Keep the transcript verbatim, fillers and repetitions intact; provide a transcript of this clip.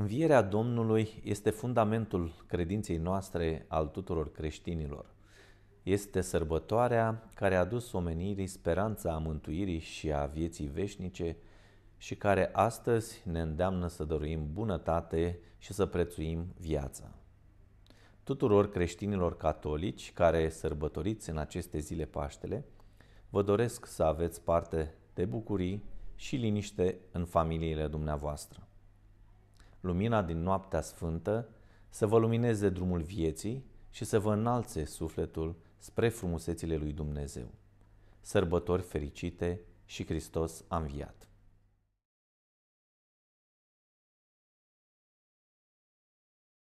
Învierea Domnului este fundamentul credinței noastre al tuturor creștinilor. Este sărbătoarea care a adus omenirii speranța a mântuirii și a vieții veșnice și care astăzi ne îndeamnă să dăruim bunătate și să prețuim viața. Tuturor creștinilor catolici care sărbătoriți în aceste zile Paștele, vă doresc să aveți parte de bucurii și liniște în familiile dumneavoastră. Lumina din noaptea sfântă să vă lumineze drumul vieții și să vă înalțe sufletul spre frumusețile lui Dumnezeu. Sărbători fericite și Hristos a înviat!